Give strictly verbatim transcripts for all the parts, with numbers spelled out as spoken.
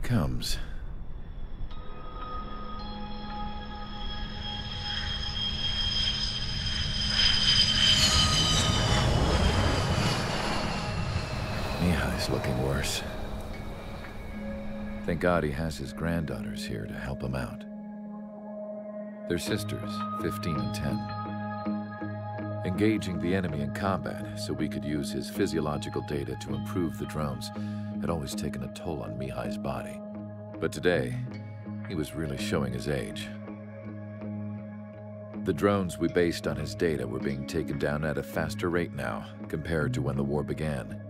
it comes. Mihai's looking worse. Thank God he has his granddaughters here to help him out. They're sisters, fifteen and ten. Engaging the enemy in combat so we could use his physiological data to improve the drones had always taken a toll on Mihai's body. But today, he was really showing his age. The drones we based on his data were being taken down at a faster rate now compared to when the war began.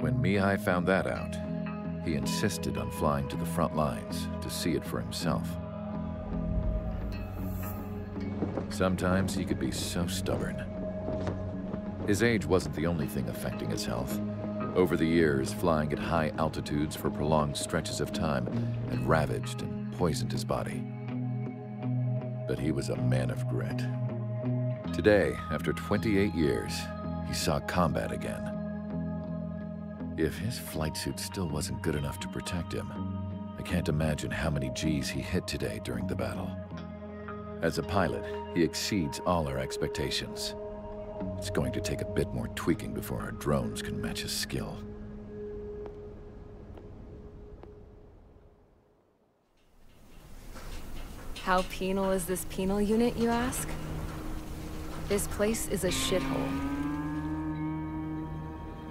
When Mihai found that out, he insisted on flying to the front lines to see it for himself. Sometimes he could be so stubborn. His age wasn't the only thing affecting his health. Over the years, flying at high altitudes for prolonged stretches of time had ravaged and poisoned his body. But he was a man of grit. Today, after twenty-eight years, he saw combat again. If his flight suit still wasn't good enough to protect him, I can't imagine how many G's he hit today during the battle. As a pilot, he exceeds all our expectations. It's going to take a bit more tweaking before our drones can match his skill. How penal is this penal unit, you ask? This place is a shithole.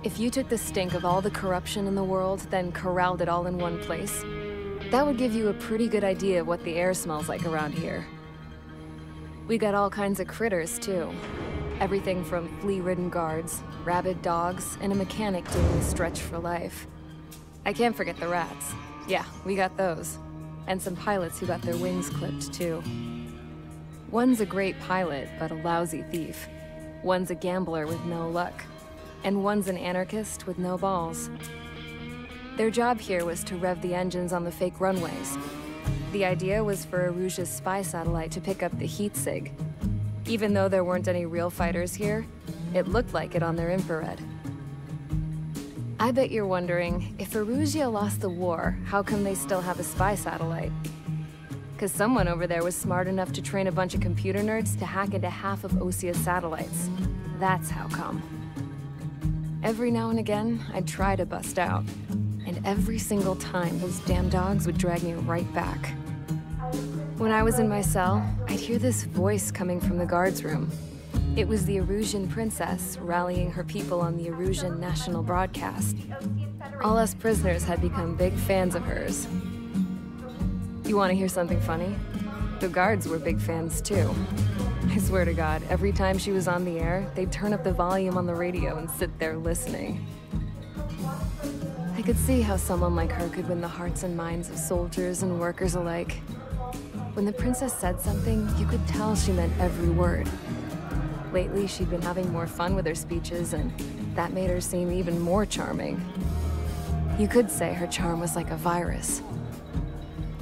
If you took the stink of all the corruption in the world, then corralled it all in one place, that would give you a pretty good idea of what the air smells like around here. We got all kinds of critters, too. Everything from flea-ridden guards, rabid dogs, and a mechanic doing a stretch for life. I can't forget the rats. Yeah, we got those. And some pilots who got their wings clipped, too. One's a great pilot, but a lousy thief. One's a gambler with no luck. And one's an anarchist with no balls. Their job here was to rev the engines on the fake runways. The idea was for Erusea's spy satellite to pick up the heat sig. Even though there weren't any real fighters here, it looked like it on their infrared. I bet you're wondering, if Erusea lost the war, how come they still have a spy satellite? Because someone over there was smart enough to train a bunch of computer nerds to hack into half of Osea's satellites. That's how come. Every now and again, I'd try to bust out. And every single time, those damn dogs would drag me right back. When I was in my cell, I'd hear this voice coming from the guards room. It was the Erusean princess rallying her people on the Erusean national broadcast. All us prisoners had become big fans of hers. You want to hear something funny? The guards were big fans, too. I swear to God, every time she was on the air, they'd turn up the volume on the radio and sit there listening. I could see how someone like her could win the hearts and minds of soldiers and workers alike. When the princess said something, you could tell she meant every word. Lately, she'd been having more fun with her speeches, and that made her seem even more charming. You could say her charm was like a virus.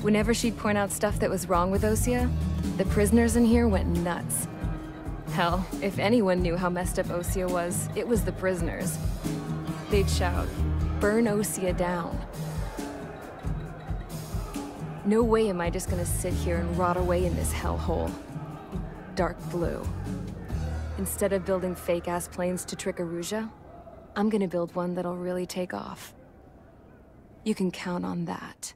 Whenever she'd point out stuff that was wrong with Osea, the prisoners in here went nuts. Hell, if anyone knew how messed up Osea was, it was the prisoners. They'd shout, "Burn Osea down." No way am I just gonna sit here and rot away in this hellhole. Dark blue. Instead of building fake-ass planes to trick Erusea, I'm gonna build one that'll really take off. You can count on that.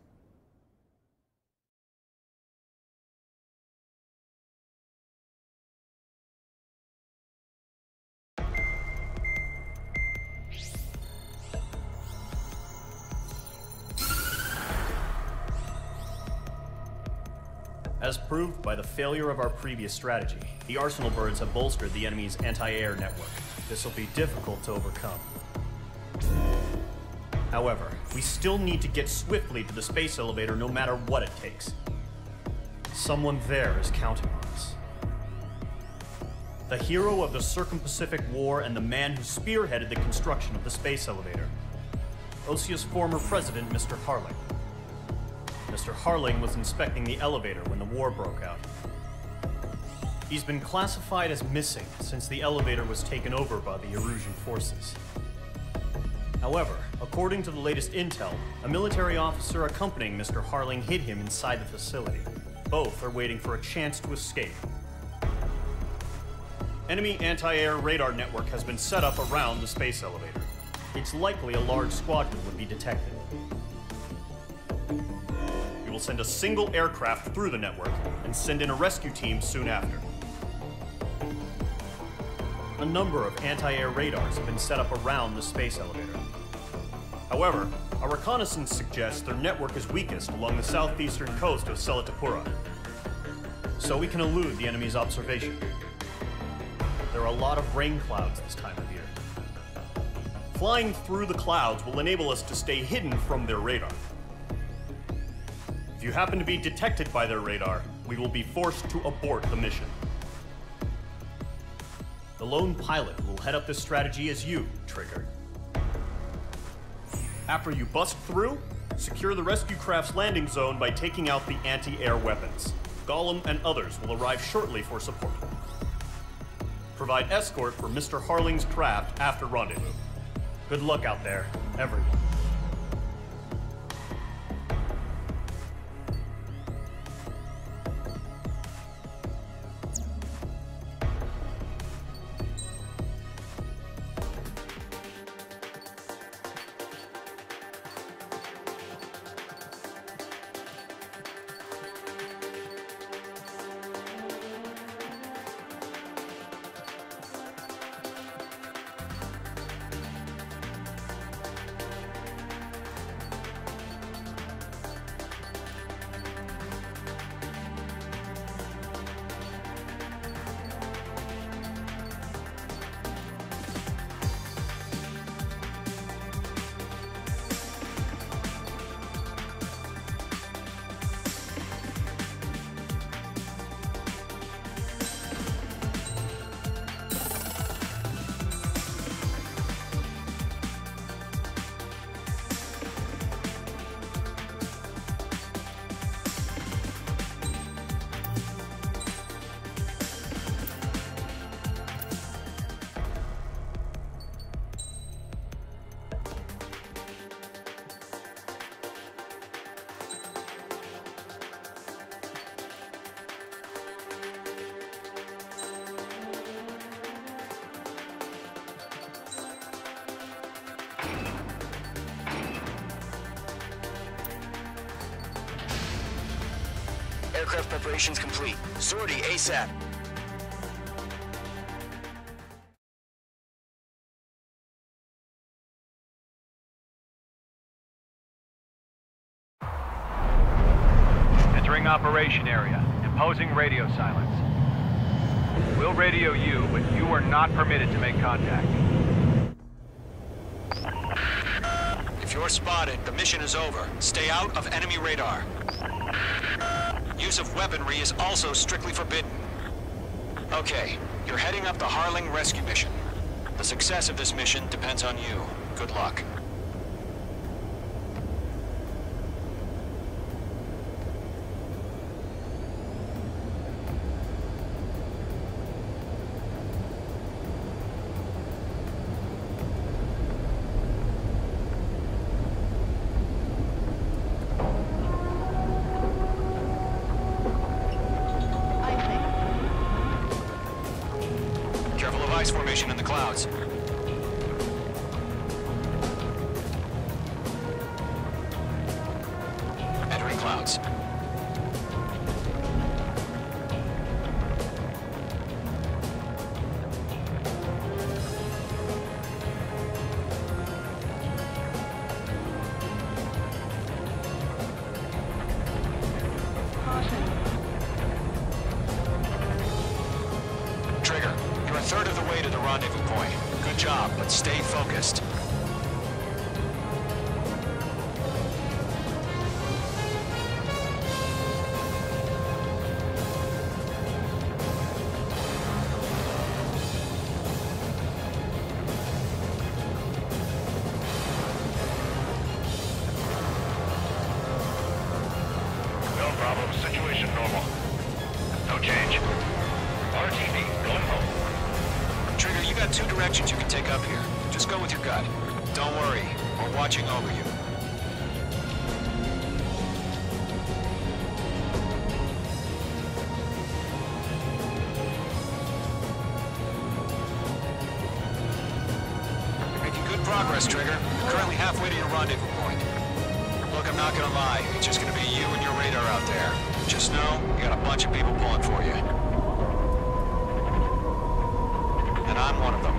As proved by the failure of our previous strategy, the Arsenal Birds have bolstered the enemy's anti-air network. This will be difficult to overcome. However, we still need to get swiftly to the space elevator no matter what it takes. Someone there is counting on us. The hero of the Circum-Pacific War and the man who spearheaded the construction of the space elevator. Osea's former president, Mister Harling. Mister Harling was inspecting the elevator when the war broke out. He's been classified as missing since the elevator was taken over by the Erusean forces. However, according to the latest intel, a military officer accompanying Mister Harling hid him inside the facility. Both are waiting for a chance to escape. Enemy anti-air radar network has been set up around the space elevator. It's likely a large squadron would be detected. We will send a single aircraft through the network and send in a rescue team soon after. A number of anti-air radars have been set up around the space elevator. However, our reconnaissance suggests their network is weakest along the southeastern coast of Selatapura, so we can elude the enemy's observation. There are a lot of rain clouds this time of year. Flying through the clouds will enable us to stay hidden from their radar. If you happen to be detected by their radar, we will be forced to abort the mission. The lone pilot who will head up this strategy is you, Trigger. After you bust through, secure the rescue craft's landing zone by taking out the anti-air weapons. Golem and others will arrive shortly for support. Provide escort for Mister Harling's craft after rendezvous. Good luck out there, everyone. Aircraft preparations complete. Sortie ASAP. Entering operation area. Imposing radio silence. We'll radio you, but you are not permitted to make contact. If you're spotted, the mission is over. Stay out of enemy radar. Use of weaponry is also strictly forbidden. Okay, you're heading up the Harling rescue mission. The success of this mission depends on you. Good luck. Formation in the clouds. Entering clouds. You got two directions you can take up here. Just go with your gut. Don't worry, we're watching over you. You're making good progress, Trigger. You're currently halfway to your rendezvous point. Look, I'm not gonna lie, it's just gonna be you and your radar out there. Just know, you got a bunch of people pulling for you. And I'm one of them.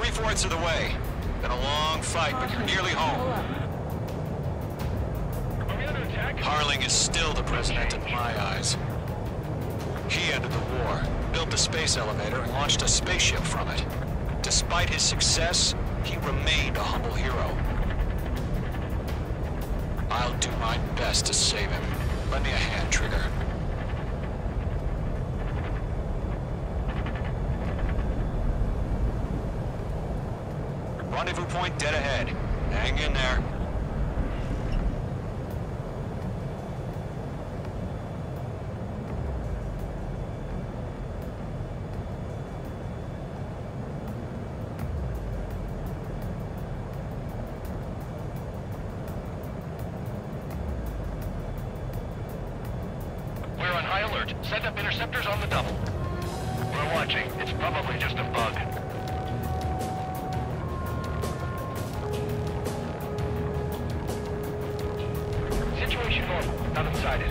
Three-fourths of the way. Been a long fight, but you're nearly home. Harling is still the president in my eyes. He ended the war, built the space elevator, and launched a spaceship from it. Despite his success, he remained a humble hero. I'll do my best to save him. Lend me a hand, Trigger. Rendezvous point dead ahead. Hang in there. We're on high alert. Send up interceptors on the double. We're watching. It's probably just a bug. Nothing sighted.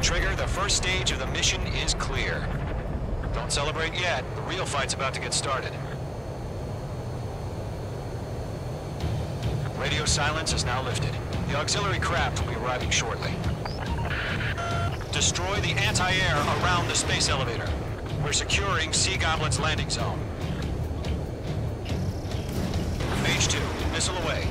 Trigger, the first stage of the mission is clear. Don't celebrate yet. The real fight's about to get started. Radio silence is now lifted. The auxiliary craft will be arriving shortly. Destroy the anti-air around the space elevator. We're securing Sea Goblin's landing zone. Mage two, missile away.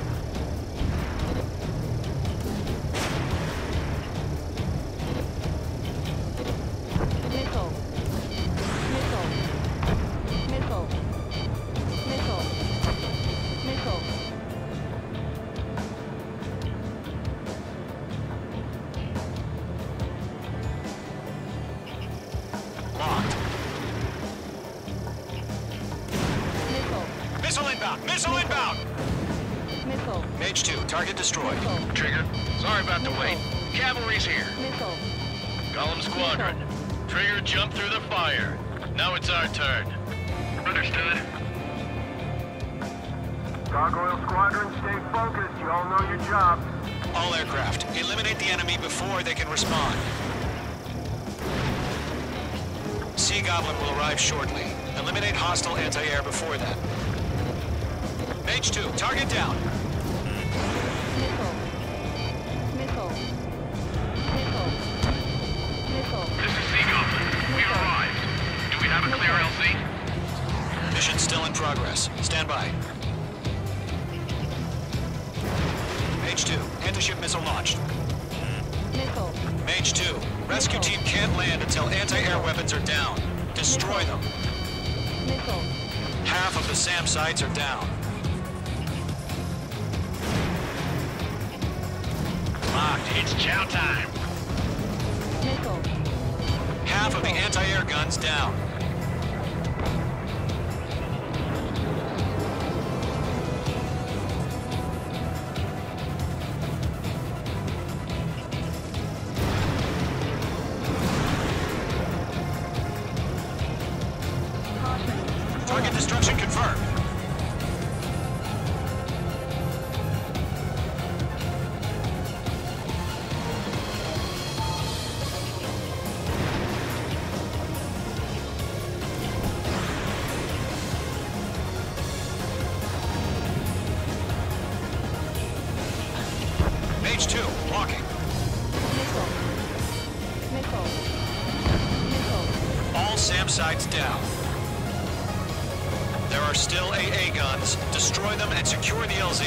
Missile inbound! Missile. Mage two, target destroyed. Missile. Trigger, sorry about Missile. the wait. Cavalry's here. Missile. Golem Squadron. Missile. Trigger jumped through the fire. Now it's our turn. Understood. Gargoyle Squadron, stay focused. You all know your job. All aircraft, eliminate the enemy before they can respond. Sea Goblin will arrive shortly. Eliminate hostile anti-air before that. H two, target down. Missile. Missile. Missile. Missile. This is Sea Goblin. We've arrived. Do we have a clear L C? Mission still in progress. Stand by. H two, anti-ship missile launched. Missile. Mage two, rescue missile. Team can't land until anti-air weapons are down. Destroy missile. them. Missile. Half of the SAM sites are down. It's chow time. Missile. Half of the anti-air guns down. Target destruction confirmed. Two, blocking. Missile. Missile. Missile. All SAM sites down. There are still A A guns. Destroy them and secure the L Z.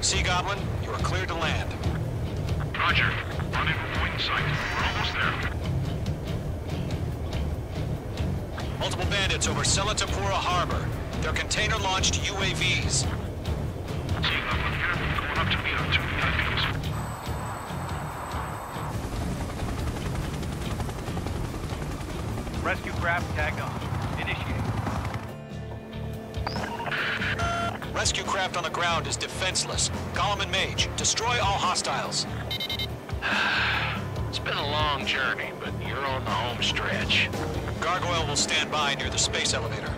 Sea Goblin, you are clear to land. Roger. Rendezvous point in sight. We're almost there. Multiple bandits over Selatapura Harbor. They're container-launched U A Vs. Sea Goblin here. Going up to meet our two I Ps. Rescue craft tagged on. Rescue craft on the ground is defenseless. Golem and Mage, destroy all hostiles. It's been a long journey, but you're on the home stretch. Gargoyle will stand by near the space elevator.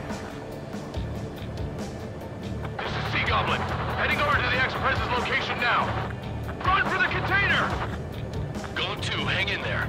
This is Sea Goblin. Heading over to the Express's location now. Run for the container! Golem two, hang in there.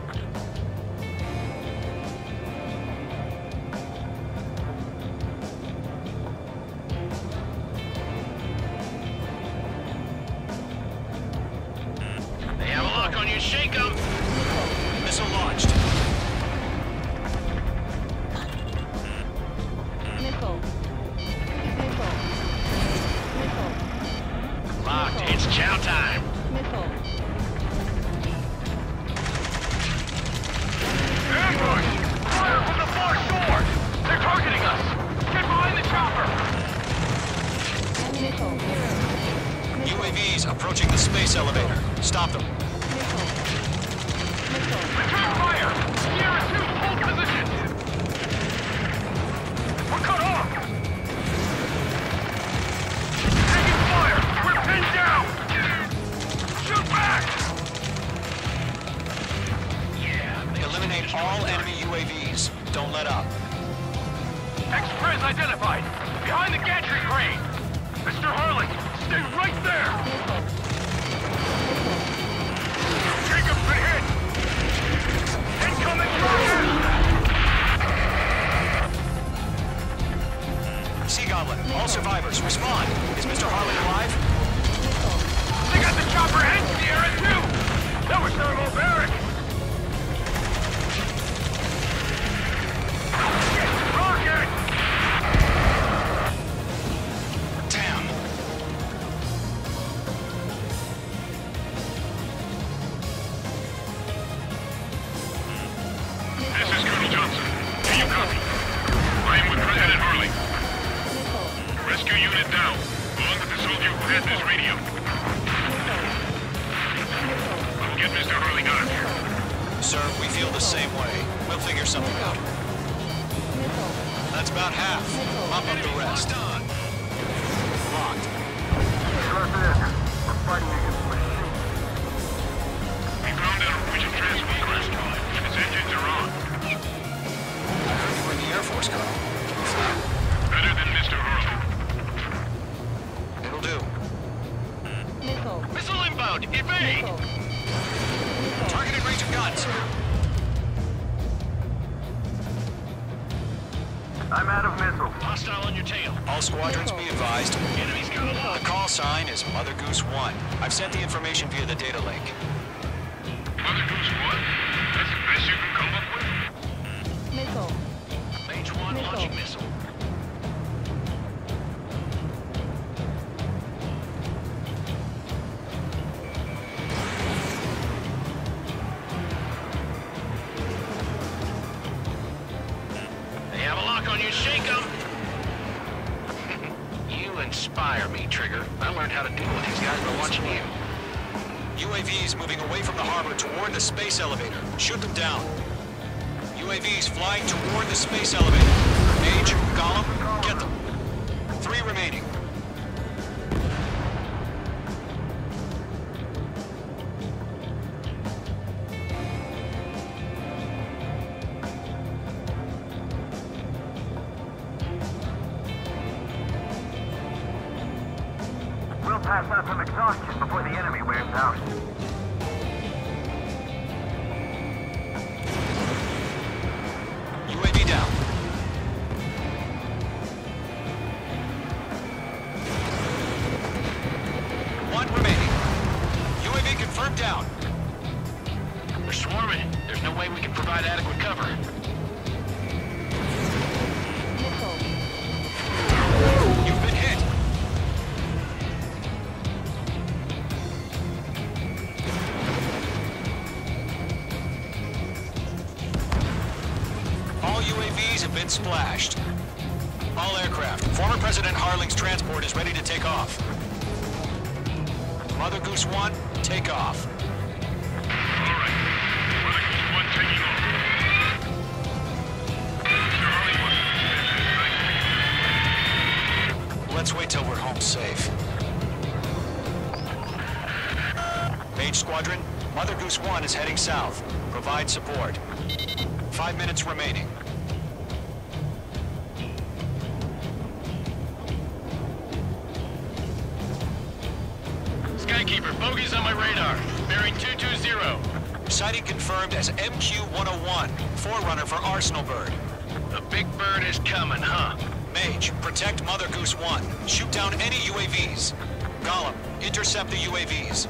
Mother Goose One. I've sent the information via the data link. Mother Goose One? That's the best you can come up with? Missile. Mage One missile. Launching missile. They have a lock on you. Shake them. You inspire me, Trigger. I learned how to deal with these guys by watching you. U A Vs moving away from the harbor toward the space elevator. Shoot them down. U A Vs flying toward the space elevator. Mage, Golem, get them. Three remaining. We'll pass out some exhaustion before the enemy wears out. U A V down. One remaining. U A V confirmed down. They're swarming. There's no way we can provide adequate cover. You've been hit. All U A Vs have been splashed. All aircraft. Former President Harling's transport is ready to take off. Mother Goose One, take off. Let's wait till we're home safe. Mage Squadron, Mother Goose One is heading south. Provide support. Five minutes remaining. Skykeeper, bogeys on my radar. Bearing two two zero. Sighting confirmed as M Q one oh one, forerunner for Arsenal Bird. The big bird is coming, huh? Mage, protect Mother Goose One. Shoot down any U A Vs. Golem, intercept the U A Vs.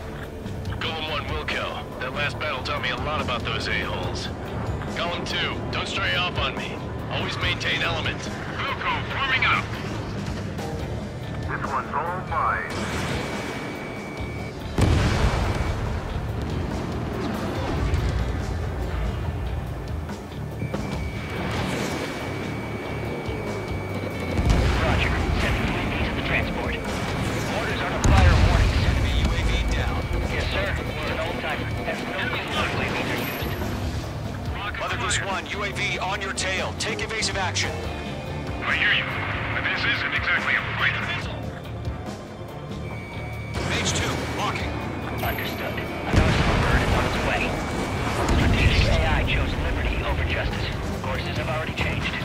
Golem One will kill. That last battle taught me a lot about those a-holes. Golem Two, don't stray off on me. Always maintain element. Wilco, forming up. This one's all mine. U A V on your tail. Take evasive action. I hear you, but this isn't exactly a fight. Mage two, locking. Understood. Another bird is on its way. Strategic A I chose liberty over justice. Courses have already changed.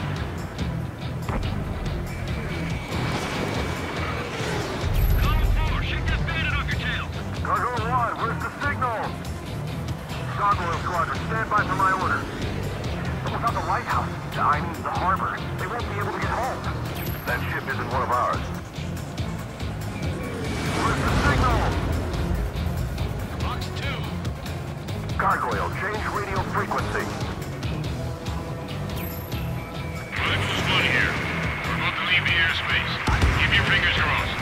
Column four, shake that bandit off your tail. Gargoyle One, where's the signal? Gargoyle Squadron, stand by for my order. Without the lighthouse, I mean the harbor, they won't be able to get home. That ship isn't one of ours. Where's the signal? Box two. Gargoyle, change radio frequency. Golem One here. We're about to leave the airspace. Keep your fingers crossed.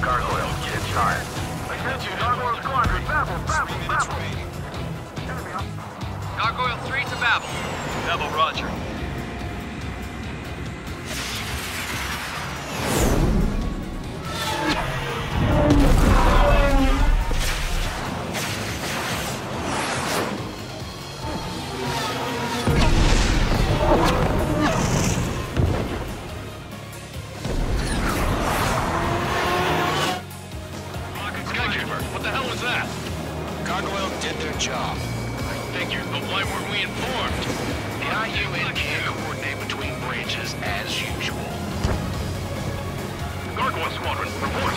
Gargoyle, get inside. Attention, Gargoyle Squadron, babble, babble, babble. Gargoyle three to Babel. Babel, roger. Skykeeper, what the hell was that? Gargoyle did their job. Figured, but why weren't we informed? The I U and can't coordinate between branches as usual. Gargoyle Squadron, report.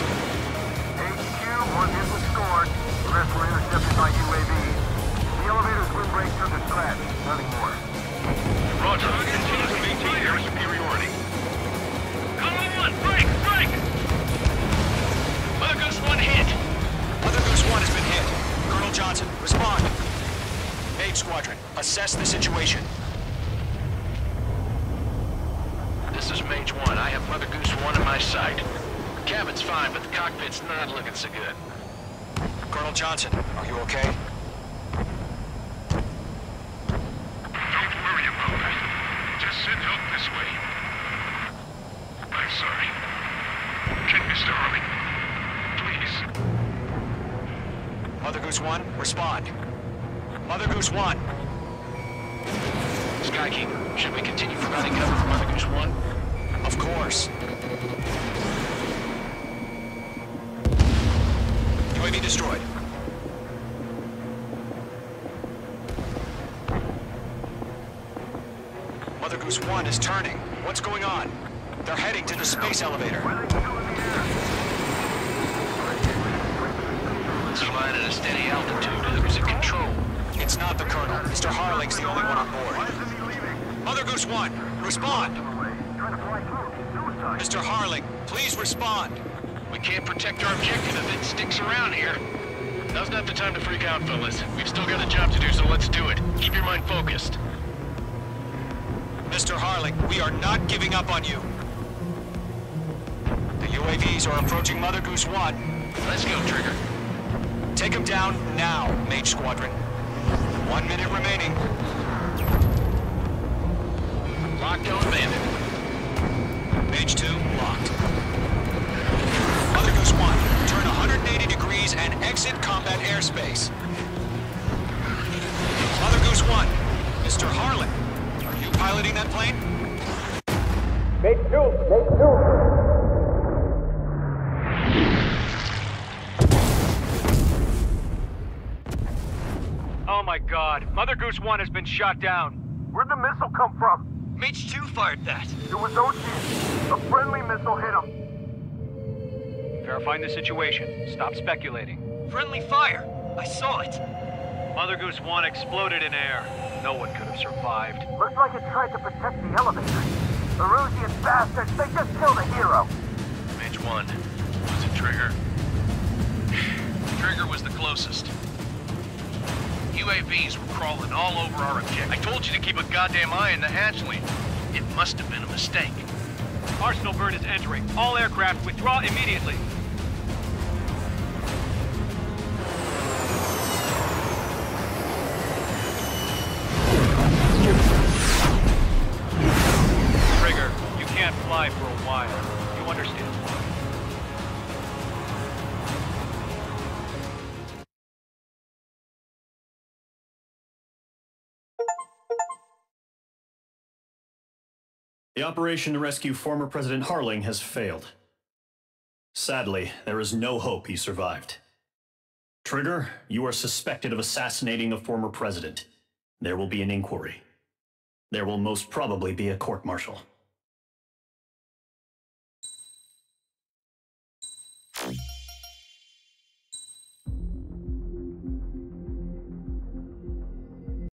H Q one hit was scored. The rest were intercepted by U A Vs. The elevator's windbreak took a scratch. Nothing more. Roger. Continue to maintain air superiority. Column one, break, break! Mother Goose One hit. Mother Goose One has been hit. Colonel Johnson, respond. Mage Squadron, assess the situation. This is Mage One. I have Mother Goose One in my sight. The cabin's fine, but the cockpit's not looking so good. Colonel Johnson, are you okay? Don't worry about it. Just send help this way. I'm sorry. Can Mister Harling, please? Mother Goose One, respond. Mother Goose One. Skykeeper, Skykeeper, should we continue providing cover for Mother Goose One? Of course. U A V destroyed. Mother Goose One is turning. What's going on? They're heading to the space elevator. It's flying at a steady altitude. Who's in control? It's not the Colonel. Mister Harling's the only one on board. Mother Goose One, respond! Mister Harling, please respond! We can't protect our objective if it sticks around here. Now's not the time to freak out, fellas. We've still got a job to do, so let's do it. Keep your mind focused. Mister Harling, we are not giving up on you. The U A Vs are approaching Mother Goose One. Let's go, Trigger. Take them down now, Mage Squadron. One minute remaining. Locked and abandoned. Mage two, locked. Mother Goose One, turn one hundred eighty degrees and exit combat airspace. Mother Goose One, Mister Harlan, are you piloting that plane? Mage two, Mage two. Oh my god, Mother Goose One has been shot down. Where'd the missile come from? Mage two fired that. It was Osea. A friendly missile hit him. Verifying the situation. Stop speculating. Friendly fire. I saw it. Mother Goose One exploded in air. No one could have survived. Looks like it tried to protect the elevator. The Ruzians bastards, they just killed a hero. Mage one. Was it Trigger? Trigger was the closest. U A Vs were crawling all over our objective. I told you to keep a goddamn eye on the hatchling. It must have been a mistake. Arsenal Bird is entering. All aircraft withdraw immediately. Trigger, you can't fly for a while. You understand? The operation to rescue former President Harling has failed. Sadly, there is no hope he survived. Trigger, you are suspected of assassinating a former president. There will be an inquiry. There will most probably be a court-martial.